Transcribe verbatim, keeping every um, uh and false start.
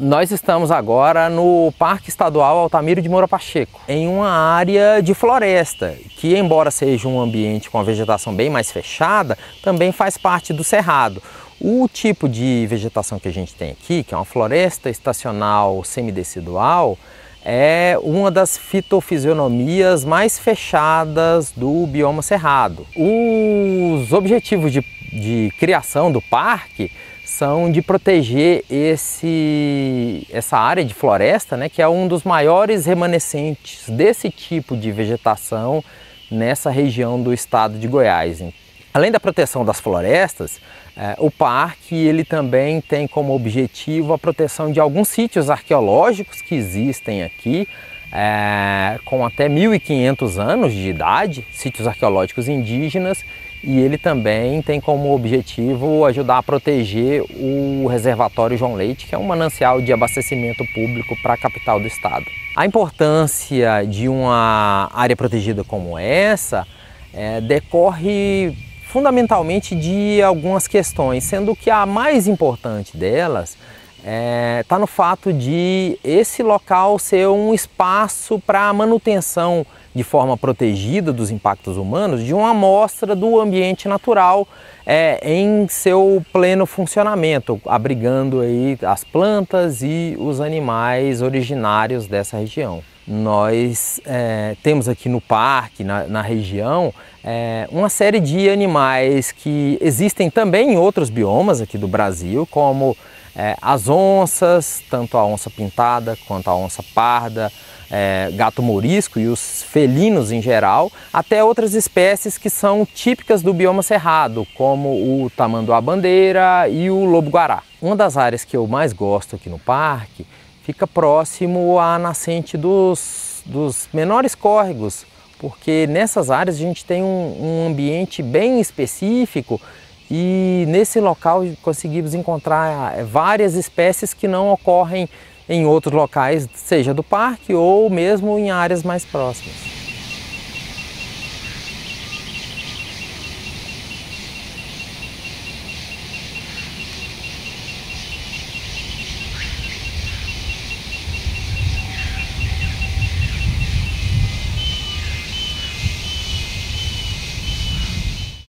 Nós estamos agora no Parque Estadual Altamiro de Moura Pacheco, em uma área de floresta, que embora seja um ambiente com a vegetação bem mais fechada, também faz parte do cerrado. O tipo de vegetação que a gente tem aqui, que é uma floresta estacional semidecidual, é uma das fitofisionomias mais fechadas do bioma cerrado. Os objetivos de, de criação do parque são de proteger esse, essa área de floresta, né, que é um dos maiores remanescentes desse tipo de vegetação nessa região do estado de Goiás. Além da proteção das florestas, eh, o parque ele também tem como objetivo a proteção de alguns sítios arqueológicos que existem aqui, eh, com até mil e quinhentos anos de idade, sítios arqueológicos indígenas, e ele também tem como objetivo ajudar a proteger o reservatório João Leite, que é um manancial de abastecimento público para a capital do estado. A importância de uma área protegida como essa eh, decorre fundamentalmente de algumas questões, sendo que a mais importante delas está no fato de esse local ser um espaço para a manutenção de forma protegida dos impactos humanos de uma amostra do ambiente natural é, em seu pleno funcionamento, abrigando aí as plantas e os animais originários dessa região. Nós é, temos aqui no parque, na, na região, é, uma série de animais que existem também em outros biomas aqui do Brasil, como é, as onças, tanto a onça pintada quanto a onça parda, é, gato morisco e os felinos em geral, até outras espécies que são típicas do bioma cerrado, como o tamanduá-bandeira e o lobo-guará. Uma das áreas que eu mais gosto aqui no parque fica próximo à nascente dos, dos menores córregos, porque nessas áreas a gente tem um, um ambiente bem específico e nesse local conseguimos encontrar várias espécies que não ocorrem em outros locais, seja do parque ou mesmo em áreas mais próximas.